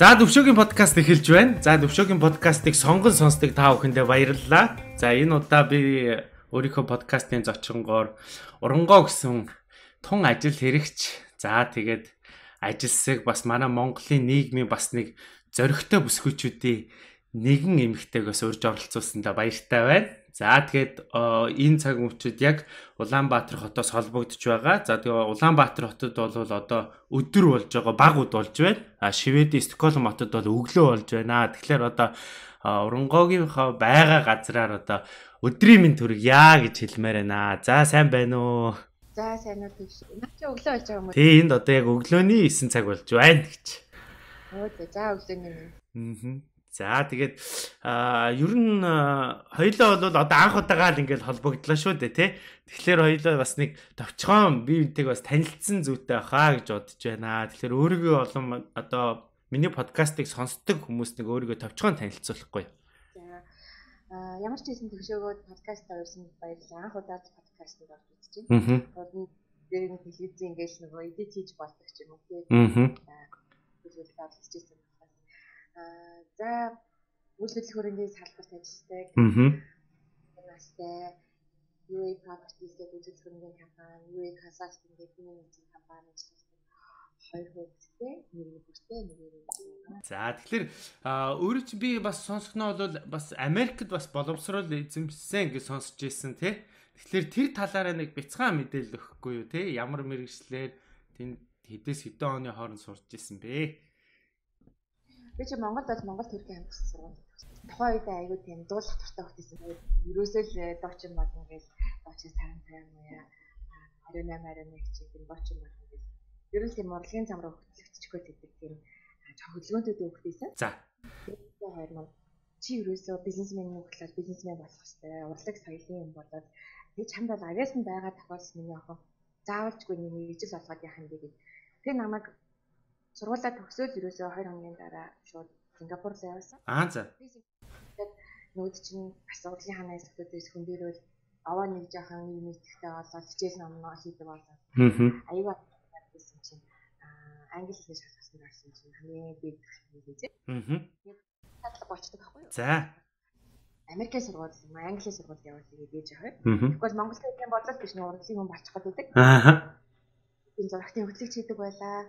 За Төвшөөгийн подкаст эхэлж байна. За Төвшөөгийн подкастыг сонгон сонсдог та бүхэндээ баярлалаа. За энэ удаа би өөрийнхөө подкастын зочингоор Урангоо гэсэн тун ажил хэрэгч. За тэгээд ажилсаг бас манай Монголын нийгмийн бас нэг зоригтой бүсгүйчүүдийн нэгэн эмэгтэйг бас урьж оролцуулсандаа баяртай байна. За тэгээд энэ цаг мөчид яг Улаанбаатар хотоос холбогдож байгаа. За тэгээд Улаанбаатар хотод бол одоо өдөр болж байгаа, баг уд болж байна. А Шведийн Стокгольм хотод бол өглөө болж байна. Тэгэхээр одоо Урангоогийнхаа байгаа газраар одоо өдрийн минь төрөг яа гэж хэлмээр байна. За сайн байна уу? За сайн уу биш. Начи өглөө болж байгаа юм уу? Тий, энд одоо яг өглөөний 9 цаг болж байна гэж. Оо за өглөөний минь. За тэгээд ер нь хоёлаа бол одоо анх удаагаар ингээл холбогдлоо шүү дээ тий. Тэгэхээр хоёлаа бас нэг товчхон бие биетэйг бас танилцсан зүйтэй хаа гэж бодож байна. Тэгэхээр өөрийгөө олон одоо миний подкастыг сонсдог хүмүүс нэг өөрийгөө товчхон танилцуулахгүй. За ямар ч хэсэн төгшөөгөө подкаст авсан баярлалаа. Анх удаад подкаст хийж үзэж байна. Болон дээр нэг телевизэн ингээл нөгөө эдит хийж болдог ч юм уу тий. Үзүүлж авчихсан. За үйл хөдлөх хөрөнгөний салбарт ажилладаг. Настай UA Properties гэдэг үйлчлэл хөрөнгөний компани, UA Consulting гэдэг нэртэй компани ажилладаг. Хоёр хөвгтэй, нэрийг бүртээ нэрийг. За тэгэхээр өөрөө ч би бас сонсгоно бол бас Америкт бас боловсрол эзэмшсэн гэж сонсож ирсэн тий. Тэгэхээр тэр талаараа нэг бяцхан мэдээлэл өгөхгүй юу тий. Ямар мэрэгчлэр тэнд хэдээс хэдэн оны хооронд сурч ирсэн бэ? Би ч Монголд бол Монгол төрхийн хамт сургууль. Тухайн үед айгүй тийм дуулах дуртай хөлтэйсэн. Ерөөсөө л доочин бол ингээл доочин сарын цайм уу 28-21 чигээр доочин бол ингээл ерөөс нь урлагийн зам руу хөтлөгдчихгүй гэдэг тийм хөдөлгөөнтүүд өгдөөсөн. За. 2000 чи ерөөсөө бизнесмен нөхлөөр бизнесмен болох хэрэгтэй. Урлаг соёлын юм болоод тэг чамд бол авьяасан байгаа тохиолдсон миний охин заавалжгүй нэг ижил олгоод яах юм бэ гэдэг. Тэг намайг сургуулаа төгсөөл ерөөсөө 2 хоногийн дараа шууд Сингапур руу явсан. Аа за. Нүүд чинь асуудлын ханаас өдөөс хөндөрөөл аваа нэг жоохон нэг мэдхтэй болоод хичээл номноо хийдэг болсон. Аюул байсан чинь англи хэлээр шалгасан байсан чинь хамгийн бий хэлээ. Татлаг болчдаг байхгүй юу? За. Америкийн сургууль юм, англи сургуульд явж байгаа гэж яах вэ? Тэгвэл Монгол хэлний бодлол биш нэ урлагийн хүн болчих гэдэг. Аа. Зурагтын хөтлөгч хийдэг байлаа.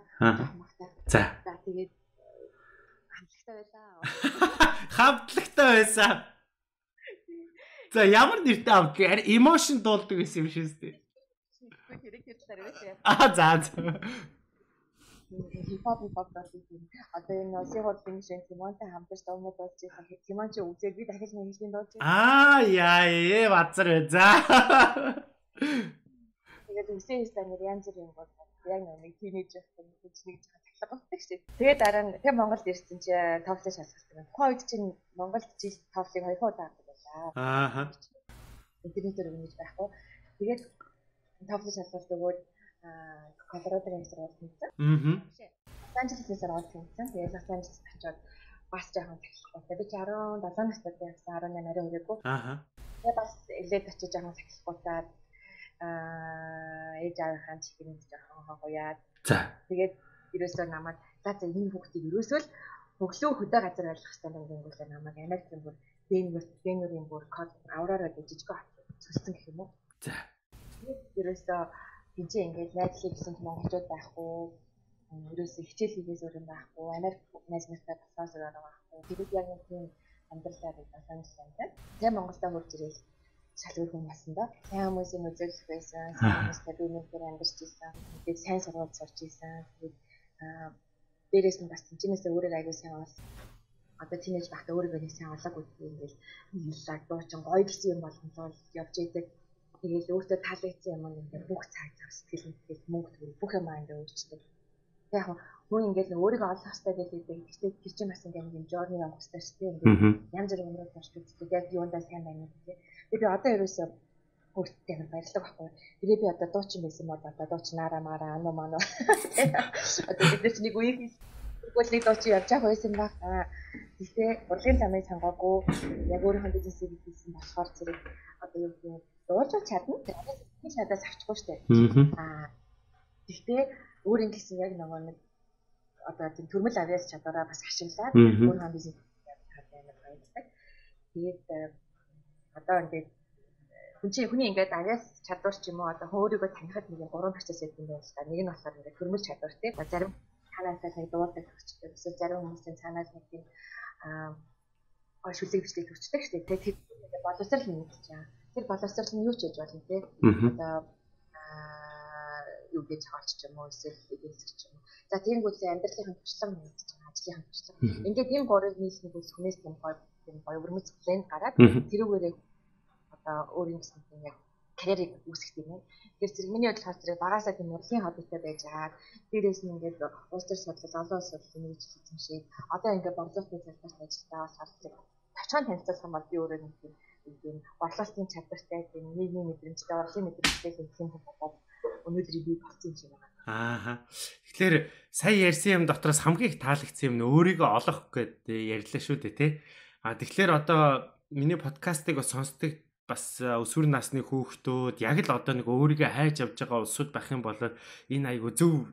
За. За тэгээд хамтлагтай байлаа. Хамтлагтай байсан. За ямар нэртэй хамтлаг? Emotion дуулдаг гэсэн юм шээс тээ. Аа за. Хипхоп дуулдаг. Одоо энэ Осын хотын шин Тимонтай хамтарч дуумод болж байгаа. Тимон чи үзээд би дахиж нэг хэлийн дуулж байна. Аа яа ээ бацар вэ. За. Тэгээд үсээ станер янз бүр юм бол яг нэг тийнейж байсан гэж нэг жоо таглаг болчих шээ. Тэгээд дараа нь тэг Монголд ирсэн чи товлыг шалгасан. Тухайн үед чинь Монголд жил товлыг 2 удаа авдаг байлаа. Аа. Интернетээр өгнөж байхгүй. Тэгээд товлыг шалгасан өгөөд Колорадогийн сургуульд тэнцсэн. Аа. Лос-Анжелесээр орж тэнцсэн. Тэгээд Лос-Анжелес очоод бас жоохон таглахгүй. Би 17 настай байсан, 18 арай хүрээгүй. Аа. Тэгээд бас илээд очиж жоохон таглахгүйдаа ээж аваахын чихэнд жоохон хогояад. За. Тэгээд ерөөсөө намайг за энэ хүүхдийг ерөөсөө л өглөө хөдөө газар ойлгох хэрэгтэй гэнгүүтээ намайг Америкийн бүр Денверийн бүр код авраараа жижиг хот цөлсөн гэх юм уу. За. Ерөөсөө тийчээ ингээд найзлыг гэсэн монголчууд байхгүй. Ерөөсөө хичээл хийгээс өөр юм байхгүй. Америк найзмартай тасаас өөр байхгүй. Тэгээд яг нэг тийм амьдралаар байсан. Тэгээд Монголдаа хурж ирэл шалгуур хүн болсон да. Сайн хүмүүсийн үзүүлэлт байсан. Сайн хүмүүстэй би нэгээр амьдарч ийсэн. Тэгээд сайн сургууль сурч ийсэн. Тэгээд дээрээс нь бас тэнчнээсээ өөрөө аягүй сайн олсон. Одоо тинейж багта өөрөө нэг сайн олоогүй ингээл лаг дуучин гоё гэсэн юм болгонлоо явж идэг. Тэгээд өөртөө таалагдсан юм ингээд бүх цаг зав сэтгэл хөдлөл мөнгө төгрөг бүх юм аяг өөрчлөв. Яг хүн ингээд өөрийгөө олох хэрэгтэй гэж хэлдэг. Гэхдээ тэр чинь бас ингээд юм жорны явах хэрэгтэй шүү дээ. Ингээд янз бүрийн юмнууд болж үздэг. Яг юундаа сайн байна гэдэг. Би одоо ерөөсөө өөртөө амар баярлаг байхгүй. Тэрээ би одоо дуучин байсан бол одоо дуучнаараа мараа ану ману. Одоо бид нэг үеийг бүлэг дуучин явж явах байсан баг. Тэгтээ урлагийн замыг сонгоогүй яг өөрийнхөө бизнесийг хийсэн болохоор зэрэг одоо юу гэдэг дуулж чадна. Тэрээс чадаас авчихгүй штэ. Тэгтээ өөр юм гэсэн яг нөгөө нэг одоо тийм төрмөл авиас чадвараа бас ашиглаад өөр хон бизнес хийх байна гэдэг. Тэгээд одоо ингээд хүний ингээд авиас чадвар ч юм уу одоо өөрийгөө танихад нэг гурван процесс гэдэг юм байна л да. Нэг нь болохоор ингээд төрмөл чадвар тий. Зарим ханаасаа нэг дуудаг хөгжтэй. Эсвэл зарим хүмүүсийн цаанаас нэг тийм шүлэг бичлэг хөгжтэй шүү дээ. Тэгээд боловсрал нэмэгдэж байгаа. Тэр боловсрал нь юу ч хийж болно тий. Одоо юу гэж хаалч ч юм уу эсвэл эдэлсэрч юм. За тэрнгүүтээ амьдралын туршлага мэдж байгаа, ажлын туршлага. Ингээд ийм гурыг нийлснэг үс хүнээс юм гоё өрмөц план гараад тэрүүгээрээ одоо өөр юм гэсэн юм яг карьерийг үүсгэх юм. Тэр зэрэг миний бодлохоор зэрэг багасаа тийм урлагийн хоббитэй байж хаад дээрээс нь ингээд улс төр судлал, олон улс судлал нэгж хиймшээ. Одоо ингээд борлуулалтын салбарт ажиллагаа салбарт тавчхан танилцуулах юм бол би өөрөө нэг тийм борлуулалтын чадвартай, тийм нийгмийн мэдрэмжтэй, урлагийн мэдрэмжтэй гэх юм бол өнөөдрийг би болсон юм байна. Аа. Тэгэхээр сая ярьсан юм дотроос хамгийн их таалагдсан юм нь өөрийгөө олох гэдэг ярьлаа шүү дээ, тий. Аа тэгэхээр одоо миний подкастыг сонсдог бас өсвөр насны хүүхдүүд яг л одоо нэг өөрийгөө хайж авч байгаа улсууд байх юм бол энэ айгу зөв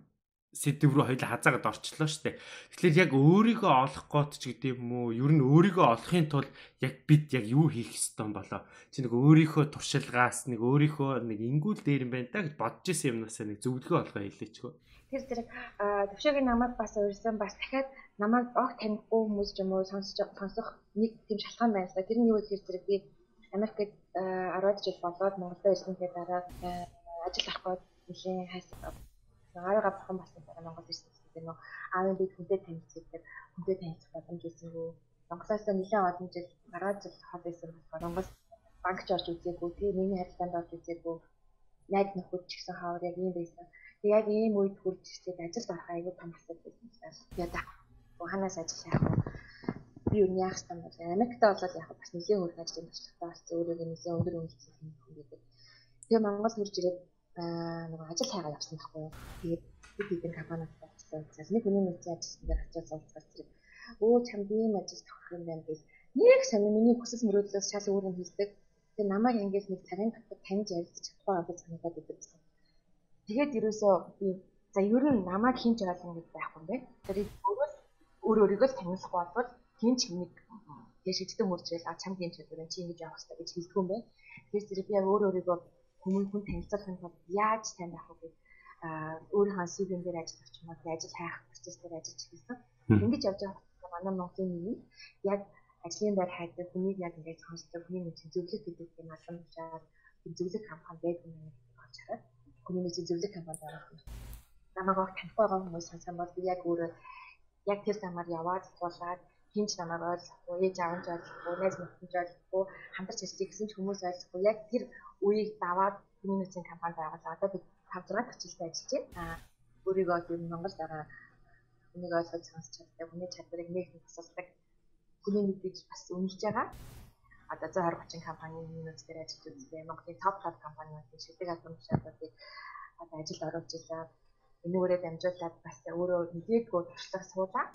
сэдв рүү хоёул хазаагаад орчлоо шүү дээ. Тэгэхээр яг өөрийгөө олох гот ч гэдэг юм уу? Ер нь өөрийгөө олохын тулд яг бид яг юу хийх ёстой юм болоо? Чи нэг өөрийнхөө туршлагаас нэг өөрийнхөө нэг ингүүл дээр юм байна та гэж бодож исэн юмнасаа нэг зөвлөгөө олгоо хэлээч хөө. Тэр зэрэг Төвшөөгийн намайг бас урьсан бас дахиад намайг огт танихгүй хүмүүс ч юм уу сонсох нэг тийм шалтгаан байна л да. Тэр нь юу вэ гэхээр зэрэг би Америкт 10 жил болоод Монголд ирсэнээ дараа ажил авах гээд нэлээд Араа гацхан болсон дараа Монгол ирсэн гэдэг нөө аавын бид хүнтэй танилцах боломж ирсэнгүү. Монголоос нэлээд олон жил гараад жил хад байсан болохоор Монгол банкч орж үзээгүй, тэгээ миний харилцаанд орж үзээгүй. Найд нөхөд ч гэсэн хавар яг ийм байсан. Тэгээ яг ийм үед хурж ирсэд ажилд орох аягүй том асуудал байсан юм байна. Тэгээ да. Ухаанаас ажил яах вэ? Би юу яах юм бол Америкт болоод яах бас нэлийн хөрөнгө ажлын туршлагатай болсон өөрөө нэлийн өндөр үнэлцэн хүн гэдэг. Тэгээ Монгол хурж ирээд нэг ажил хайгаа явсан байхгүй. Тэгээд бидний компаниас болчихсон. Нэг хүний мэдээ ажилтан дээр очиж уулзах зэрэг өө чамд ийм ажил төгөх юм байна гэж нэг сони миний хүсэл мөрөөдлөөс шал өөр юм хийдэг. Тэгээд намайг ингэж нэг цагийн дотор таньж ярилцаж чадахгүй гэж санагдаад байсан. Тэгээд ерөөсөө би за ер нь намайг хинч ялган гэж байхгүй юм бэ. Тэгээд өөрийгөө танилцах болвол хинч нэг дэшигдсэн мөрчлөл а чамд ийм чадвар чи ингэж явах хэрэгтэй гэж хэлдэг юм бэ. Тэгээд зэрэг би өөрийгөө хүмүүн танилцуулахын тулд яаж тань байх вэ? Өөрийнхөө CV-н дээр ажил орчмод ажил хайх процессээр ажиллаж хэлсэн. Ингэж явж байгаа манай Монголын нийгэм яг ажлын байр хайдаг хүнийг яг ингэж сонсдог, хүний зөвлөх гэдэг юм алам тушаад зөвлөх компани байдаг юм болж хараад хүний зөвлөх компанид орох юм. Намайг огт танихгүй байгаа хүмүүс сансан бол би яг өөрөө яг тэр замаар яваад суулаад хинч намайг ойлгохгүй, ээж аав нь ойлгохгүй, найз нөхдөд ойлгохгүй, хамтарч ажиллая гэсэн ч хүмүүс ойлгохгүй. Яг тэр үеийг даваад миний нүцгийн компанид байгаа. Одоо би 5-6 төчлөлтөд ажиллаж байна. Өөрийгөө зөвхөн Монгол дараа үнийг ойлгож сонсч чаддаг, үний чадварыг нэг их тусалдаг хүний мэдээж бас өнжилж байгаа. Одоо 120-30 компанийн миний нүцгээр ажиллаж үзсэн. Монголын топ компаниудын шилдэг албан тушаалуудыг одоо ажилд оруулж байгаа. Энүүгээрээ дамжуулаад бас өөрөө мэдээгүй туршлага суулаа.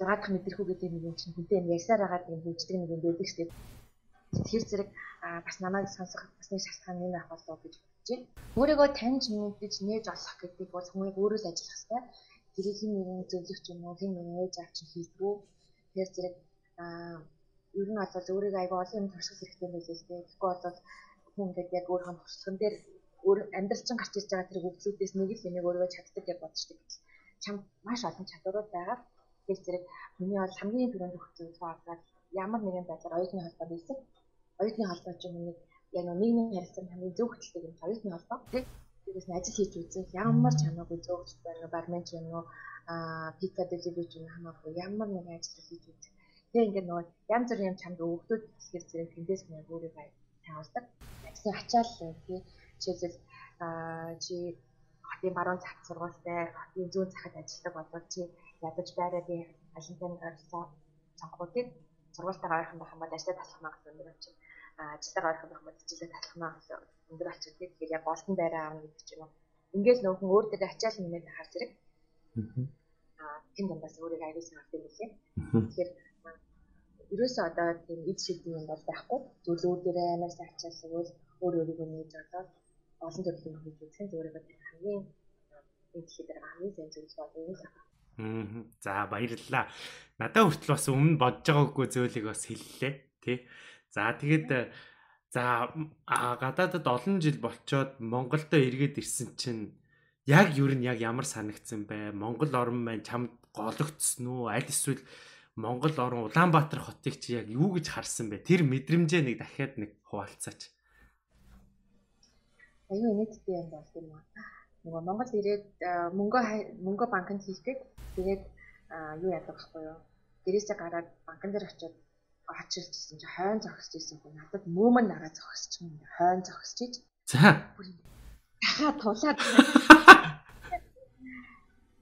6-р мэдэрхүү гэдэг нэг юм чинь хүнтэй ярьсаар байгаа гэдэг хүчтэй нэг юм байдаг шүү дээ. Тэр зэрэг бас намайг сонсох бас нэг шалтгаан юм байх болов гэж бодож байна. Өөрийгөө таньж мэдж нээж олох гэдэг бол хүмүүс өөрөөс ажиллах хэрэгтэй. Тэрийг хэн нэгэн зөвлөгч юм уу, хэн нэгэн ээж авч хийдгүү. Тэр зэрэг ер нь бол өөрийгөө аягүй олон юм турших хэрэгтэй байлээ л дээ. Тэгэхгүй бол хүн ингээд яг өөрийнхөө туршлаган дээр өөр амьдрал чинь гарч ирж байгаа тэр хөвгүүдээс нэг л энийг өөрийгөө чаддаг гэж бодчихдаг. Чамд маш олон чадварууд байгаа. Тэр зэрэг миний бол хамгийн түрүүнд өгөх зөвлөгөө бол ямар нэгэн байдлаар оюутны холбоо хийсэн. Оюутны холбоо чинь нэг яг нэгний харилцан хамгийн зөв хөдөлтэй юм оюутны холбоо. Тэрээс ажил хийж үзэх ямар ч хамаагүй зөв хөдөлтэй байна, бармен ч юм уу, пицца delivery ч юм хамаагүй ямар нэгэн ажил хийж үзэх. Тэгээ ингээд нөгөө янз бүрийн чамд өгдөг хэлхэр зэрэг тэндээс нэг бүрийг таавалдаг. Ажлын ачаал тий жишээлбэл чи хотын баруун зах сургуультай, хотын зүүн захад ажилладаг болвол чи ядаж байраа би алинтай оролцоо сонгодог. Сургуультайгаа ойрхон байх юм бол ажлаа талах магадлал өндөр болчих. Ажлаагаа ойрхон байх юм бол ажлаа талах магадлал өндөр болчих. Тэгэхээр яг олон байраа авна гэдэг ч юм уу. Ингээл нөхөн өөр дээр ачаал нэмээд хар зэрэг. Тийм дандаас өөрийг аюулгүй харддаг билээ. Тэгэхээр ерөөсөө одоо тийм эд шийдэн юм бол байхгүй. Зөв өөр дээр амар сайн ачаал өгвөл өөрийгөө нээж болоод олон төрлийн хөвгүүд үүсгэн өөрийгөө хамгийн эд шийдээр хамгийн сайн зүйл болгох юм байна. За баярлалаа. Надад хүртэл бас өмнө бодож байгаагүй зүйлийг бас хэллээ, тий. За тэгээд за гадаадд олон жил болчоод Монголд иргэд ирсэн чинь яг юу нь яг ямар санагдсан бэ? Монгол орн маань чамд гологдсон уу? Аль эсвэл Монгол орн Улаанбаатар хотыг чи яг юу гэж харсан бэ? Тэр мэдрэмжээ нэг дахиад нэг хуваалцаач. Аюу нэг тийм болсон юм аа. Нөгөө Монгол ирээд мөнгө банкнд хийдэг. Тэгээд юу яадаг байхгүй юу? Гэрээсээ гараад банкн дээр очиод очилжсэн чи хойно зогсож ирсэн хүн надад мөөмн нагаа зогсож чи хойно зогсож чи за дахиад тулаад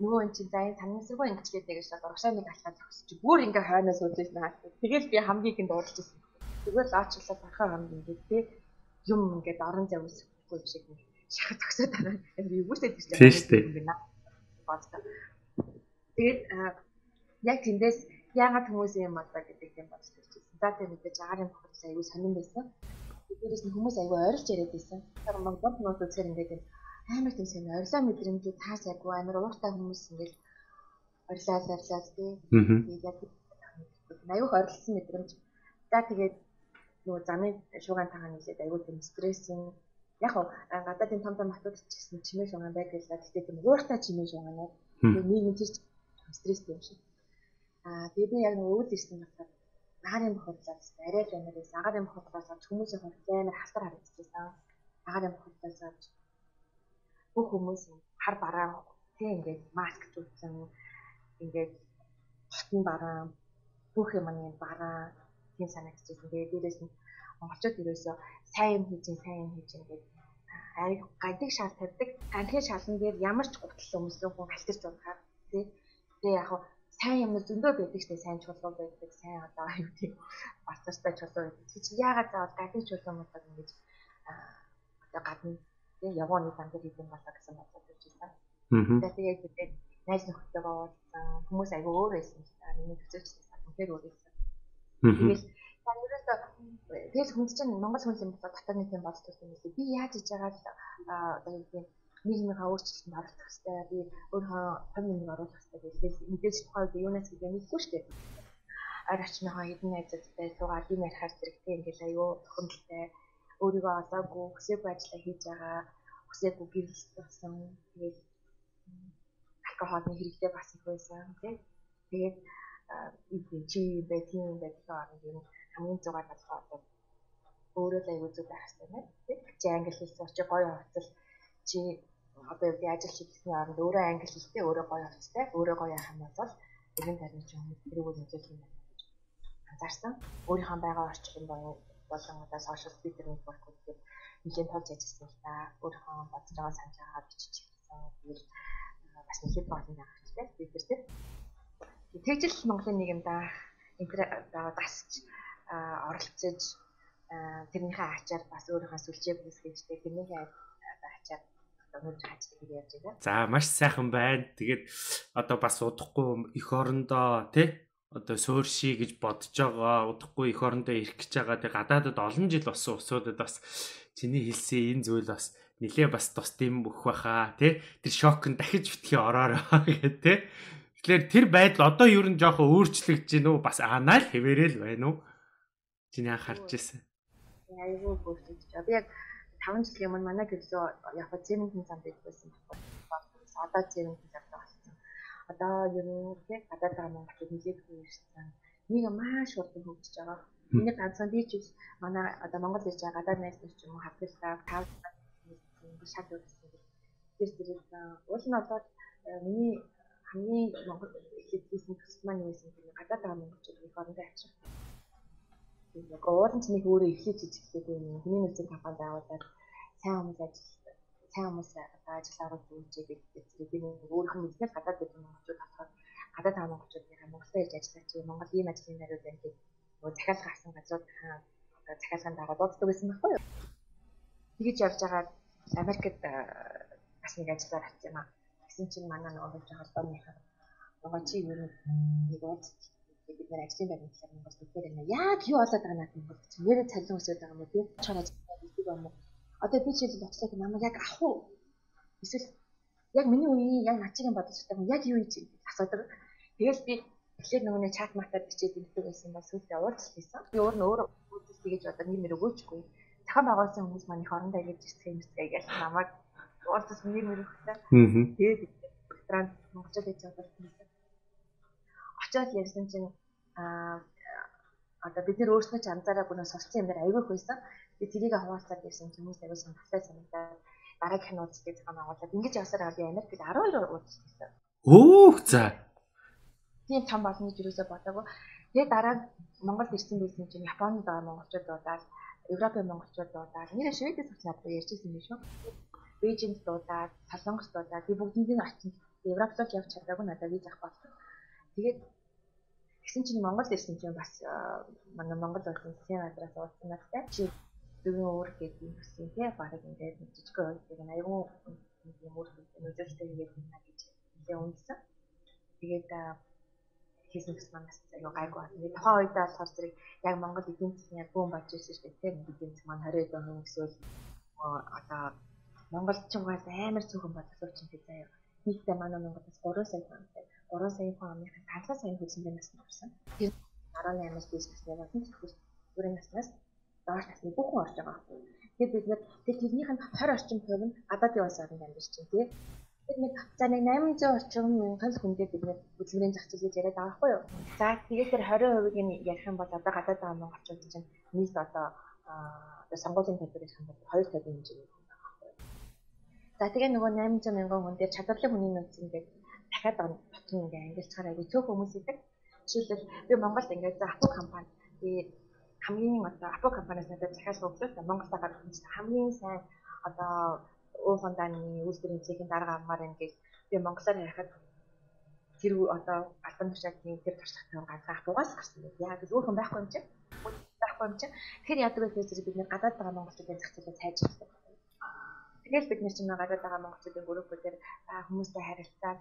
нөгөө энэ чи заяа санамсаргүй ингэж гээд нэгж урагшаа нэг алхаад зогсож чи бүр ингээ хойноос үзэж наад тэгэл би хамгийн ихэнд дуудаж ирсэн зүгээр лаачлаа сахаа хамд ингээд тий юм ингээд орон завсахгүй шиг шахаж зогсоод байна юу ч тийж тийм байна тэгээд яг тэндээс яагаад хүмүүс юм болоо гэдэг юм болж хэлчихсэн. За тийм мэдээж агарын бохирдол аягүй сонирн байсан. Тэрээс нь хүмүүс аягүй ойрлж яриад байсан. Тэр Монгол нууд үзээр ингээд амар тийм сайн ойрлоо мэдрэмжүүд таас аягүй амар ууртай хүмүүс ингээд ойрлоо тийм. Тэгээд яг аягүй ойрлсон мэдрэмж. За тэгээд нөгөө замын шуугиан тагаа нэлээд аягүй тийм стрессэн. Яг гадаад тийм том хотод чигсэн чимээ шуугиан байгаад гэхдээ тийм ууртай чимээ шуугианаа нийгэм тэр стресстэй юм шиг. Тэгээд би яг нэг өвөл ирсэн болохоор агарын бохирдлоос арай л амар байсан. Агарын бохирдлоос хүмүүсийн хувьд амар халтар харагдчихсан. Агарын бохирдлоос бүх хүмүүс хар бараа тийм ингээд маск зүүсэн ингээд хатан бараа бүх юмны бараа тийм санагдчихсан. Тэгээд дээрээс нь монголчууд ерөөсөө сайн юм хийж ингээд арай гадиг шал тавьдаг. Гадгийн шалан дээр ямар ч гутал хүмүүсийн хүн халтарч удахаар тий. Тэгээд яг сайн юм зөндөө байдаг ч сайн чулуу байдаг сайн одоо юу тийм бацартай чулуу байдаг чи яагаад заавал гадны чулуу муудаг ингэж одоо гадны тийм явооны зам дээр хийх юм байна гэсэн бодлоо төрж ирсэн. Тэгээд тэгээд найз нөхдөд уулзсан хүмүүс аягүй өөр байсан л та миний төсөөлсөн санхэр өөр байсан. Тэгээд тэгэл хүн чинь Монгол хүн юм болоод татаг нэг юм болж төрсөн юм лээ. Би яаж хийж байгаа одоо юу тийм нийгмийн өөрчлөлтөнд оролцох хэрэгтэй. Би өөрөө хүмүүнийг оруулах хэрэгтэй гэхээс мэдээж тухайд юунаас гэж мэдгүй шүү дээ. Ар очныхоо хэдэн найзтай суугаад юм ярихаар зэрэгтэй ингээл аюу тохиолдолтой өөрийгөө олоогүй хүсээгүй ажиллаа хийж байгаа хүсээгүй гэрэлсэн тэгээд алкоголны хэрэгтэй бас их байсан тийм. Тэгээд ийм чи бэтийн бэтгаар юм хамгийн зугаа талхаад өөрөө л аюу зүйл байх хэрэгтэй байна. Чи англи хэлсэн учраас гоё хувцас чи одоо юу гэдэг ажил хийхний оронд өөрөө англи хэлтэй өөрөө гоё хувцастай өөрөө гоё хань бол нэгэн тарин ч юм тэрүүг үзүүлэх юм байна гэж анзаарсан. Өөрийнхөө байгаа орчин болон одоо сошиал медиа нэтворкүүдээр нэгэн тооцож ажилласан л та өөрийнхөө бодож байгаа санаагаа бичиж хэлсэн. Тэгвэл бас нэг хэд болон байх хэрэгтэй бид тэр тэгжэл Монголын нийгэмдээ дасч оролцож тэрнийхээ ачаар бас өөрийнхөө сүлжээ бүсгэж тэрнийхээ ачаар за маш сайхан байна. Тэгээд одоо бас удахгүй эх орондоо тий одоо суурьши гэж бодож байгаа. Удахгүй эх орондоо ирэх гэж байгаа. Тэгээд гадаадд олон жил болсон усуудад бас чиний хэлсэн энэ зүйл бас нэлээ бас тусд юм өгөх байхаа тий тэр шокн дахиж битгий ороорой гэх тий. Тэгэхээр тэр байдал одоо юу нэг жоохон өөрчлөгдөж гин үү бас анаа л хэвээрэл байна уу? Чиний анхаарч ирсэн. Айгуу бүрдэж. Би яг 5 жилийн өмнө манай гэрлөө яг цементийн зам дээр байсан байхгүй. Одоо цементийн зам дээр болсон. Одоо ер нь яг гадаад байгаа монголчууд нэлээдгүй ирсэн. Нэг маш хурдан хөгжиж байгаа. Миний ганцхан би ч манай одоо Монгол ирж байгаа гадаад найз нар ч юм уу хавцлаа 5 шат өгсөн. Тэр уул нь одоо миний хамгийн монгол хэлсэн төсөл маань юу байсан гэвэл гадаад байгаа монголчууд их орондоо авчрах. Яг гоорн чинь өөрөө эхлээд хийчихлээгүй юм. Миний нүцгэн компани байгуулаад сайн хүмүүс ажиллах үүсэж гэдэг. Тэгээд би өөрийнхөө мэдээ гадаад байсан монголчууд болохоор гадаад байгаа монголчуудын Монголд ирж ажиллах чинь Монгол ийм ажлын даруй байна гэдэг. Нөгөө захиалга гарсан газрууд одоо захиалганд аваад дууддаг байсан байхгүй юу? Тэгэж явж байгаа Америкт бас нэг ажиллаар авсан юм аа. Тэгсэн чинь манай нөгөө холбооныхаа нөгөө чи юу нэг уудчих бид нар ажлын байдлын талаар Монгол зүгээр юм яг юу болоод байгаа надад Монгол зүгээр цалин өсөж байгаа юм тийм ч хараад байгаа юм. Одоо би ч хэд очлог намайг яг ах уу эсвэл яг миний үеийн яг начиг юм бодож байгаа юм. Яг юу ийж асуудаг. Тэгэл би эхлээд нөгөө чат матаар бичээд ирдэг байсан ба сүүлд явуулж хийсэн. Би өөр үйлдэл хийж одоо нэмэр өгөөчгүй. Дахин байгуулсан хүмүүс маань их орондоо ирж ирсэн юм шиг яасан намайг уурдас нэмэр өгсөн. Тэгээд транс мөнгөж байж байгаа юм. Очоод ярьсан чинь одоо бид нэр өөрснөө ч анзаараагүй нэг сурсан юм дээр аягүй хөөсөн. Би тэрийг хаваалцаад ирсэн юм уу гэсэн санаатай санагдаад дараагийн уулзалт дээр цаана оруулаад ингэж явсаар би Америкт 12 уулзалт хийсэн. Өөх за. Тийм том болны юусоо бодоагүй. Тэгээ дараа нь Монголд ирсэн байсан чинь Японд байгаа монголчууд дуудаад, Европын монголчууд дуудаад, нэр Шведээс очиад ярьжсэн юм шүү. Бээжинд дуудаад, Солонгос дуудаад би бүгдэнд нь очив. Европт л явж чадаагүй надад виз авах болсон. Тэгээд гэсэн чинь Монгол ирсэн чинь бас манай Монгол улсын засгийн газраас уулзсан надтай чи зөвхөн өөр гэдэг юм гэсэн тийм бараг ингээд жижиг ойлтыг аягүй юм уу нөхөстэй юм байна гэж хэлсэн. Тэгээд хийсэн гэсэн мас аягүй гайгүй байна. Тухайн үед болохоор зэрэг яг Монгол эдийн засгийн яг бөөм болж ирсэн шүү дээ. Тэр эдийн засаг маань 22 он эсвэл одоо монголчуудаас амар зөвхөн бодлогоч юм тийм заяа. Нийтдээ манай Монголоос 3 сая тоннтай 3 сая тонны ганцаа сая хүлэмжтэй нас орсон. Тэр 18-аас 19 насны хүмүүс бүрэн наснаас доош насны бүхэн орж байгаа. Тэгээд бид нэг тэрнийх нь 20 орчим хувь нь гадаадын улс орнд амьдарч байна тий. Тэгээд нэг за нэг 800 орчим мянган хүндээ бид нэг хөдөлмөрийн зах зээл гэж яриад байгаа байхгүй юу. За тэгээд тэр 20% нь ярих юм бол одоо гадаад байгаа монголчууд чинь нийт одоо сонгуулийн төлбөрийн хэмжээ 2 сая хэмжээ. За тэгээ нөгөө 800 мянган хүн дээр чадварлаг хүний нөөц ингээд дахиад батны ингээд ангилцахаар аягүй төв хүмүүс идэг. Жишээлбэл би Монголд ингээд за Апу компани би хамгийн одоо Апу компаниас надад захиалга өгсөн. Монголд гарах хүмүүс хамгийн сайн одоо уухандааны үйлдвэрийн цэгийн дарга амгаар ингээд би Монголоор ярихад тэр одоо албан тушаалын тэр туршлагатай ганцхан Апугаас гарсан юм. Яг л өөрхөн байхгүй юм чинь. Байхгүй юм чинь. Тэгэхээр яадаг вэ гэхээр бид нэг гадаад байгаа монголчуудын зах зээлээ сайжруулах. Тэгэл бид нэр чинь гадаад байгаа монголчуудын группууд дээр хүмүүстэй харилцаад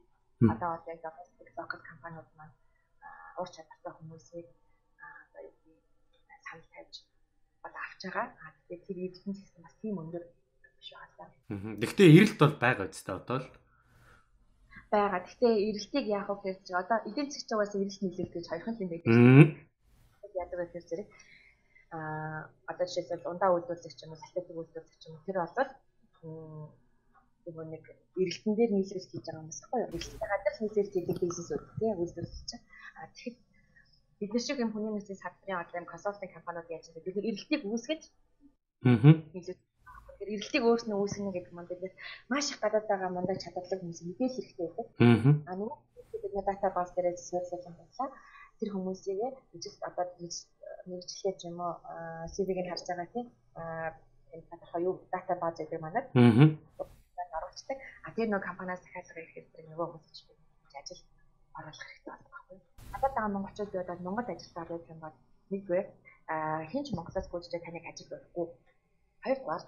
Одоо бол яг зохицох компаниуд маань уур чадвартай хүмүүсийг одоо санал тавьж одоо авч байгаа. Тэгээд тэр эдийн засгийн бас тийм өндөр биш байгаа. Гэхдээ эрэлт бол байгаа ч гэсэн одоо л байгаа. Гэхдээ эрэлтийг яах вэ гэж одоо эдийн засгаас эрэлт нөлөөлөх гэж хоёр хэн юм байдаг. Яадаг вэ гэхээр зэрэг одоо жишээлбэл ундаа үйлдвэрлэгч юм уу, салбарын үйлдвэрлэгч юм уу тэр бол нөгөө нэг эрэлтэн дээр нийлүүлж хийж байгаа юм байна уу? Эрэлттэй гадарч нийлүүлж хийдэг бизнес үү тийм үйлдвэрлэгч. Тэгэхэд бид нар шиг юм хүний нөөцийн салбарын одоо юм консалтинг компаниуд яаж вэ? Бид нар эрэлтийг үүсгэж нийлүүлж тэгэхээр эрэлтийг өөрснөө үүсгэнэ гэдэг юм бид маш их гадаад байгаа мундаг чадварлаг хүмүүс мэдээлэл хэрэгтэй байдаг. Нөгөө бид нар дата бааз дээрээ зөвсөж байгаа. Тэр хүмүүсийгээ ижил одоо мэргэжлээ юм уу CV-г нь харж байгаа тийм энэ тодорхой юу дата бааз гэдэг манад оруулдаг. Тэр нэг компаниас захиалга ирэхэд тэр нөгөө хүмүүс ажил оруулах хэрэгтэй байна гэхгүй. Гадаад байгаа монголчууд бодоод Монгол ажилтаа байх юм бол нэгвэ хинч Монголоос гүйжтэй таныг ажил болохгүй. Хоёрдугаар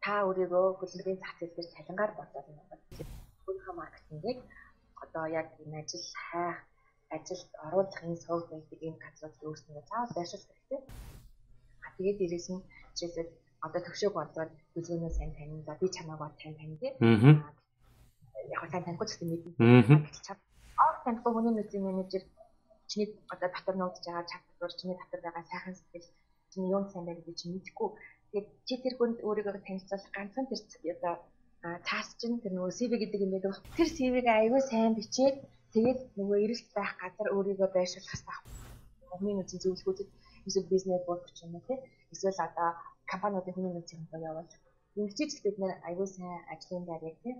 та өөрийгөө хөдөлмөрийн зах зээл дээр салингаар бодоод Монгол өөрийнхөө маркетингийг одоо яг энэ ажил хайх ажилд оруулахын сувд байдаг энэ газрууд өөрснөө цаавал байршил хэрэгтэй. Тэгээд дээрээс нь жишээлбэл одоо төвшөөг болоод төлөвнөө сайн таньд би чамааг бол тань тий. Яг сайн таньхгүй ч гэсэн мэднэ. Таньхгүй хүний нөөцийн менежер чиний одоо дотор нуудж байгаа чадвар чиний дотор байгаа сайхан сэтгэл чиний юм сайн байдаг гэж мэдхгүй. Тэгээд чи тэр хүнд өөрийгөө танилцуулах ганцхан тэр одоо цаас чинь тэр нөгөө CV гэдэг юм байдаг. Тэр CV-г аягүй сайн бичээд тэгээд нөгөө эрэлт байх газар өөрийгөө байршуулах хэрэгтэй. Өмнө нь үзэн зөвлөгөөд эсвэл бизнес болох ч юм уу тийм эсвэл одоо компаниудын хүний нөөцийн хөдөлгөөн явуулж ингэж бид нэр аягүй сайн ажлын байрыг тийм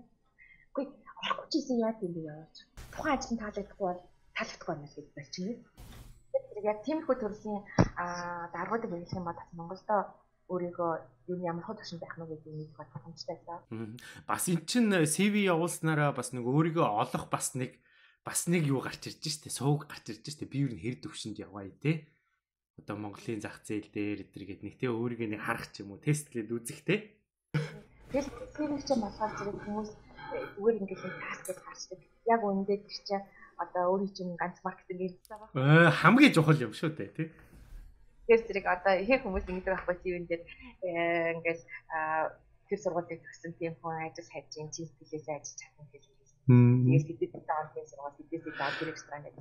үгүй орохгүй ч гэсэн яа гэдэг явуулж тухайн ажил нь таалагдахгүй бол таалагдахгүй байна гэж болчихно. Тэгэхээр яг тиймэрхүү төрлийн даргуудыг хэрэглэх юм бол Монголдо өөрийгөө юм ямар хөдөлгөөн байх нь гэдэг нэг их боломжтой байлаа. Бас энэ чинь CV явуулснараа бас нэг өөрийгөө олох бас нэг юу гарч ирж штэ, сууг гарч ирж штэ. Би юу нэр төвшөнд яваа тий. Одоо Монголын зах зээл дээр эдэргээд нэг тий өөрийгөө нэг харах ч юм уу, тестлээд үзэх тий. Тэгэл тэрийг ч болохоор зэрэг хүмүүс зүгээр ингээд таасгаж гарчдаг. Яг үүндээ тийч одоо өөрийн чинь ганц маркетинг хэлж байгаа. Хамгийн чухал юм шүү дээ тий. Тэр зэрэг одоо их хүмүүс ингэдэг байхгүй тийм дээр ингээл тэр сургуулийг төгсөн тийм хүн ажил хайж юм чинь билээсээ ажиж чадна гэж хэлсэн. Тэгээс хэдийд таарын сургууль хэдийсээ таарын экстран гэж.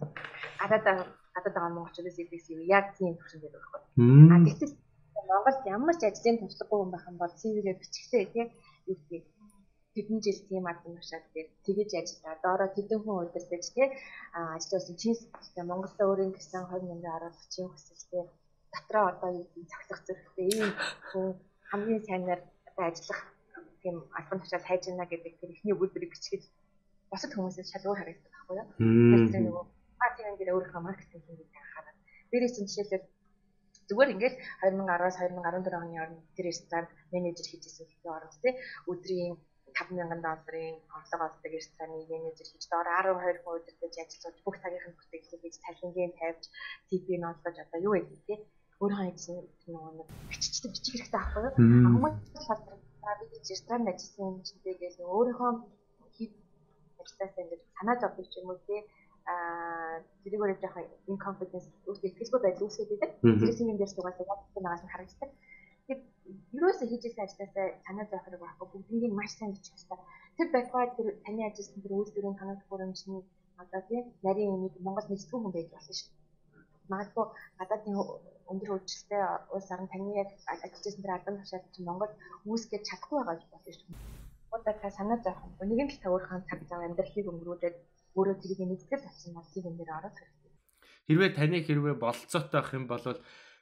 Гадаад байгаа монголчуудаас илүү яг тийм төвшин дээр байхгүй. Гэтэл Монголд ямар ч ажлын туршлагагүй хүн байх юм бол CV-гээр бичгтэй тийм юу гэдэг тэдэн жил тийм албан тушаал дээр тэгэж ажиллаа. Доороо тэдэн хүн удирдаж тийм ажил болсон чинь Монголд өөрийн гэсэн 20,000 аруулах чинь хүсэлтэй дотроо одоо ийм цогцох зэрэгтэй ийм хүн хамгийн сайнаар одоо ажиллах тийм албан тушаал хайж байна гэдэг тэр ихний бүлдрийг бичгээд босод хүмүүсээс шалгуур харагддаг байхгүй юу? Тэр нөгөө маркетинг дээр өөрийнхөө маркетинг хийгээд анхаарал. Дээрээс нь жишээлбэл зүгээр ингээд 2010-аас 2014 оны хооронд тэр ресторан менежер хийжсэн хэвээр орно тий. Өдрийн 5,000 долларын орлого олдог рестораны менежер хийж доороо 12 хүн удирдах ажиллаж бүх цагийн бүтээгдэхүүн хийж цалингийн тавьж типийн олдож одоо юу гэдэг тий. Өөрөө хийсэн нөгөө нэг биччихсэн бичих хэрэгтэй байхгүй юу? Хамгийн шалтгаан би ресторан ажилласан юм чинь тэгээл өөрийнхөө хийх ажлаасаа ингээд санаа зовж юм уу тий. Тэрийг өөрөө яг инкомпетенс үүсгэх хэрэггүй байдал үүсгэдэг. Тэрээс юм дээр сугаасаа яг тийм агаас нь харагддаг. Тэгэхээр юуроос хийжсэн ажлаасаа санаа зовх хэрэг байхгүй бүгднийг маш сайн бичих хэрэгтэй. Тэр байдлаар тэр таны ажилсан тэр үйлдвэрийн санаа зовхрымжны одоо тий нарийн юмыг Монгол мэдсгүй хүн байж болно шүү. Магадгүй гадаадын өндөр үйлчлэлтэй улс орн таны яг ажилсан тэр албан тушаал чинь Монгол үүсгэж чадахгүй байгаа гэж болно шүү. Удаа та санаа зовх. Нэгэн л та өөрийнхөө цаг зав амьдралыг өнгөрүүлээд өөрөө тэрийг нэгтгэл авсан бол тийм юм дээр орох хэрэгтэй. Хэрвээ таны бололцоотой байх юм бол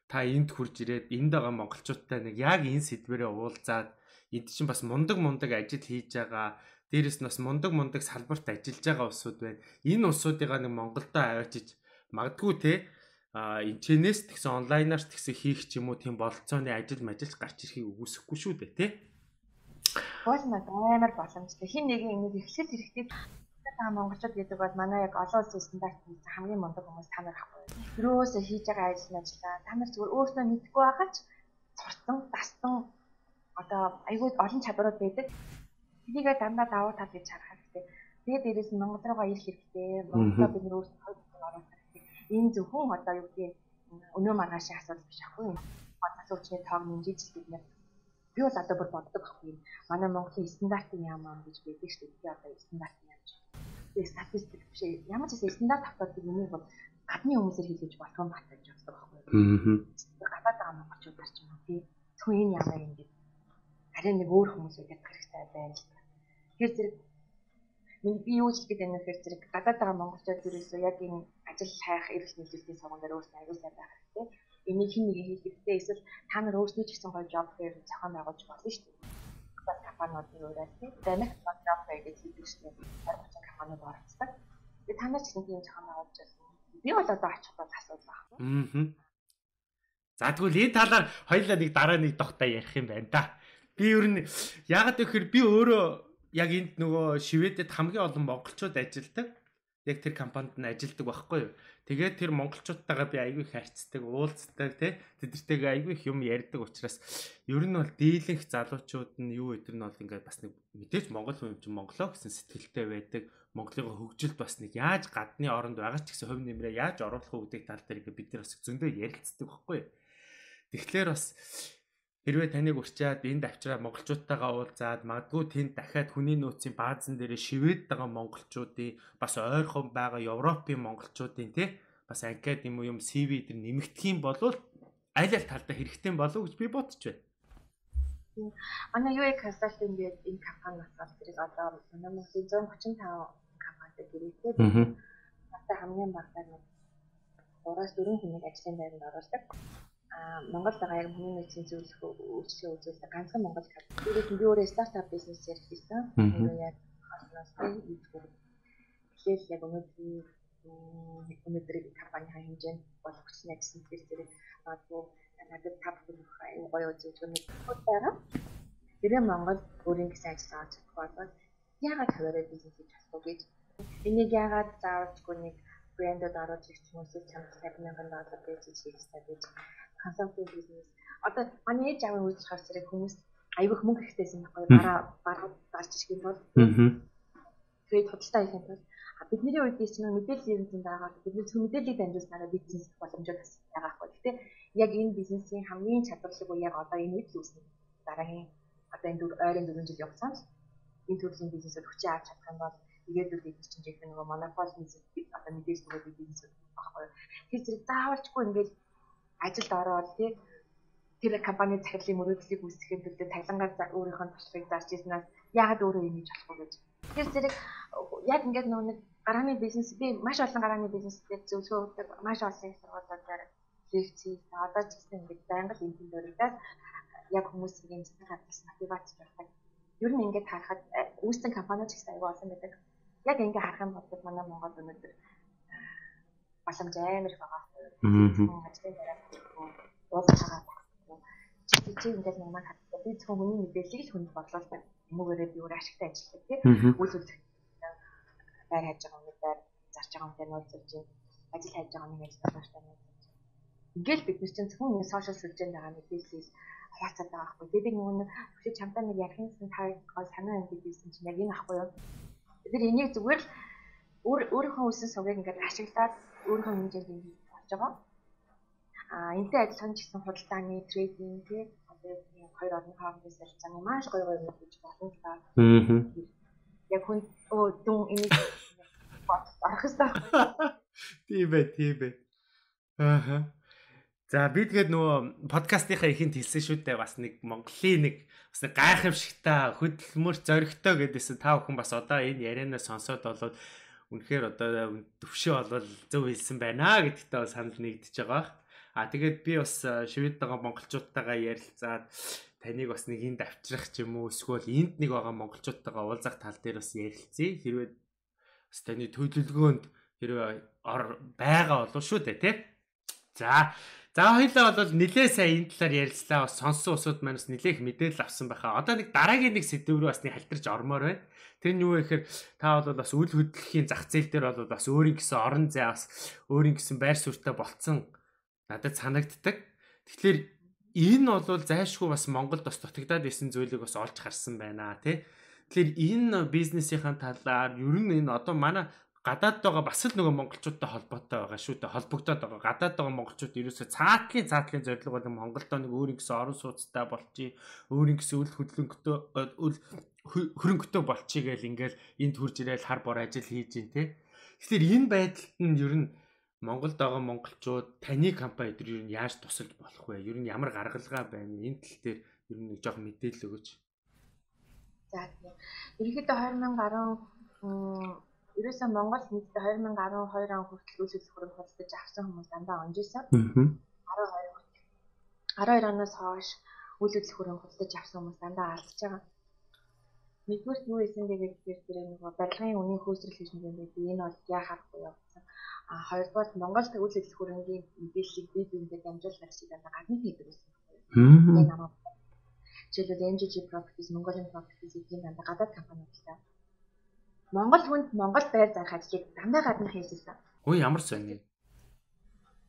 та энд хурж ирээд энд байгаа монголчуудтай нэг яг энэ сэдвэрээ уулзаад энд чинь бас мундаг ажил хийж байгаа, дээрэс нь бас мундаг салбарт ажиллаж байгаа улсууд байна. Энэ улсуудыгаа нэг Монголдоо аваачиж магадгүй те энэчнээс тэгсэн онлайнаар тэгсэн хийх ч юм уу тийм бололцооны ажил гарч ирэхийг үгүйсэхгүй шүү дээ те. Болно амар боломжтой. Хин нэг юм эхлэл хэрэгтэй. Та монголчууд гэдэг бол манай яг олон улсын стандарт хэлсэн хамгийн мундаг хүмүүс та нар ахгүй. Юуроос хийж байгаа ажлаа та нар зүгээр өөртөө мэдгүй байгаад сурсан, дассан одоо айгүй олон чадварууд байдаг. Тэрийгээ дандаа давуу тал гэж харах хэрэгтэй. Тэгээд дээрээс нь Монгол руугаа ирэх хэрэгтэй. Монголоо бид өөрсдөө оруулах хэрэгтэй. Энэ зөвхөн одоо юу гэдэг өнөө маргаашийн асуудал биш ахгүй. Асуулчны тоог нэмж бид нэр би бол одоо бүр боддог ахгүй. Манай Монголын стандарт нь ямар гэж байдаг шүү дээ. Одоо стандарт статистик биш ямар ч стандарт тогтоодгийг миний бол гадны хүмүүсээр хэлж болгон баталж явдаг байхгүй юу. Гадаад байгаа монголчуудаар ч юм уу тий. Тэгвэл энэ ямар юм гээд арай нэг өөр хүмүүс үүдэг хэрэгтэй байна л та. Тэгэхээр зэрэг миний би юу хэлэх гээд байна гэхээр зэрэг гадаад байгаа монголчууд ерөөсөө яг энэ ажил хайх эрх мэдлийн сонгон дээр өөрсдөө аюул сайн байх хэрэгтэй. Энийг хин нэг хэлэхдээ эсвэл та нар өөрсдөө ч гэсэн гоё job fair зохион байгуулж болно шүү дээ. Бас компаниуд нүүрээс тий. Танах job fair гэж хэлдэг шүү дээ. Манад орцдаг. Тэгээ танаа ч тийм жоохон аваад жаасан. Би бол одоо очих бол асуудал байхгүй. За тэгвэл энэ талаар хоёлаа нэг дараа нэг тогтоо ярих юм байна да. Би ер нь ягаад гэхээр би өөрөө яг энд нөгөө Шведэд хамгийн олон монголчууд ажилладаг. Яг тэр компанид нь ажилладаг байхгүй юу. Тэгээд тэр монголчуудтайгаа би аягүй харьцдаг, уулздаг тий. Тэдэртэйгээ аягүй их юм ярьдаг учраас ер нь бол дийлэнх залуучууд нь юу өдр нь бол ингээд бас нэг мэдээж монгол хүн юм чинь монголоо гэсэн сэтгэлтэй байдаг. Монголын хөгжилд бас нэг яаж гадны оронд байгаа ч гэсэн хувь нэмрээ яаж оруулах уу гэдэг тал дээр ингээд бид нар бас зөндөө ярилцдаг байхгүй юу. Тэгэхээр бас хэрвээ таныг урьчаад энд авчираа монголчуудтайгаа уулзаад магадгүй тэнд дахиад хүний нөөцийн баазн дээрээ шивэд байгаа монголчуудын бас ойрхон байгаа европын монголчуудын тий бас анкет юм уу юм CV дээр нэмэгдэх юм бол аль аль талдаа хэрэгтэй болов гэж би бодож байна. Манай юу консалтинг гэдэг энэ компани бас зэрэг одоо манай 135 компанитай гэрээтэй. Баттай хамгийн багтаа 3-4 хүнийг ажлын байранд оруулдаг. Монгол байгаа яг хүний нөөцийн зөвлөх үйлчлэгээ үзүүлдэг ганцхан монгол компани. Би өөрөө стартап бизнес хийсэн. Яг хаснаас үүсгэв. Тэгэхээр яг өнөөдөр компанийн хэмжээнд болох гэсэн хэрэгсэл зэрэг магадгүй бидний үед ийм мэдээллийн дараагаар бидний мэдээллийг дамжуулснараа бизнес боломжтой байгаа байхгүй тийм. Яг энэ бизнесийн хамгийн чадварлаг уу яг одоо энэ үед үүснэ. Дараагийн одоо энэ ойрын 4 жил явцсан энэ төрлийн бизнесээр хүчээ авч чадах юм бол ийгэд л бид чинь яг нэг монополь бизнес одоо мэдээлэл өгөх бизнес байхгүй. Тэр зэрэг заавалчгүй ингээд ажилд ороод тийм тэр компани захирлын мөрөөдлийг үүсгэхэд төлөө талангаар өөрийнх нь туршлагыг зарж ирснээр яагаад өөрөө юм хийж болохгүй гэж. Тэр зэрэг яг ингээд нэг гарааны бизнес би маш олон гарааны бизнесээр зөвлөгөөдөг маш олон сургуулиудаар лекцээ одоо ч гэсэн ингээд байнга л энэ төрөлдөөс яг хүмүүсийн зөвхөн хадгалсан мотивац болдог. Ер нь ингээд харахад үүссэн компаниуд ч гэсэн аюул олон байдаг. Яг ингээд харах юм бол манай Монгол өнөөдөр боломж амар их байгаа. Ажлын дараа уул цагаа чи ингээд нэг маань хадгалсан би зөвхөн хүний мэдээллийг л хүнд бодлуулдаг. Мөгөөрөө би өөр ашигтай ажилладаг тийм үйл хөдлөл байр хайж байгаа юм байр зарж байгаа юм тань уулзж байна. Ажил хайж байгаа юм ажил хийж байгаа юм. Ингээл бид нар чинь зөвхөн сошиал сүлжээнд байгаа мэдээлэл хуваацаад байгаа байхгүй. Тэгээд нэг нэг хүчтэй чамтай нэг ярих юмсан та санаа юм гэдгийгсэн чинь яг энэ ахгүй юу. Бид нар энийг зүгээр л өөрийнхөө үсэн сувгийг ингээд ашиглаад өөрийнхөө хэмжээнд ингэж болж байгаа. Аа энтэй адилхан ч гэсэн худалдааны трейдинг тийм одоо яг хоёр орны хоорондын солилцоаны маш гоё гоё мэдээж болно л та. Аа. Яг хүн дун энийг арахстай. Тийм бай. Аа. За би тэгээд нөгөө подкастынхаа ихэнд хэлсэн шүү дээ бас нэг Монголын нэг гайхамшигтай хөдөлмөр зоригтой гэдээсэн та бүхэн бас одоо энэ ярианаа сонсоод болоод үнэхээр одоо төвшөө болвол зөв хэлсэн байна гэдэгтээ санал нэгдэж байгаа. Аа тэгээд би бас шивэд байгаа монголчуудтайгаа ярилцаад таныг бас нэг энд авчрах ч юм уу эсвэл энд нэг байгаа монголчуудтайгаа уулзах тал дээр бас ярилцъя. Хэрвээ бас таны төлөвлөгөөнд хэрвээ байгаа болов шүү дээ тий. За хоёлаа бол нэлээ сайн энэ талаар ярилцлаа. Бас сонсон усуд маань бас нэлээх мэдээлэл авсан байхаа. Одоо нэг дараагийн нэг сэдвэр рүү бас нэг халтарч ормоор байна. Тэр нь юу вэ гэхээр та бол бас үйл хөдлөлийн зах зээл дээр бол бас өөрийн гэсэн орон зай бас өөрийн гэсэн байр суурьтай болцсон надад санагддаг. Тэгэхээр энэ бол зайлшгүй бас Монголд бас дутагдаад байсан зүйлийг бас олж харсан байна тий. Тэгэхээр энэ бизнесийнхаа талаар ер нь энэ одоо манай гадаад байгаа бас л нөгөө монголчуудтай холбоотой байгаа шүү дээ. Холбогдоод байгаа. Гадаад байгаа монголчууд ерөөсөө цаатлын зориг бол Монголд нэг өөрийн гэсэн орон сууцтай болчих, өөрийн гэсэн үйл хөдлөнгөтэй хөрөнгөтэй болчих гэж ингээл энд хурж ирээл хар бор ажил хийж ин тий. Тэгэхээр энэ байдалд нь ер нь Монголд байгаа монголчууд таны компани дээр юу яаж тусалж болох вэ? Юу ямар гаргалгаа байна? Энэ тал дээр ер нь нэг жоох мэдээлэл өгөөч. За тийм. Ерөнхийдөө 2010 ерөөсөө Монгол нийтдээ 2012 он хүртэл үйлчлэл хөрөнгө худалдаж авсан хүмүүс дандаа онжилсан. 12 оноос хойш үйлчлэл хөрөнгө худалдаж авсан хүмүүс дандаа алдчихж байгаа. Нэгдүгээр нь юу гэсэн дэгээр тэр нэг барилгын үнийн хөөсрөл хийж байгаа юм би энэ бол яахахгүй юу? А хоёрдугаар нь Монгол төвийн үйлчлэл хөрөнгийн мэдээллийг бие биендээ дамжуулах гэж байгаа гадны хэдэг байсан. Жишээлбэл MJG Properties, Mongolian Properties гэх мэт гадаад компаниудтай Монгол хүнд Монгол байр зарах ажлыг дандаа гадны хийсэн. Ой ямар сони.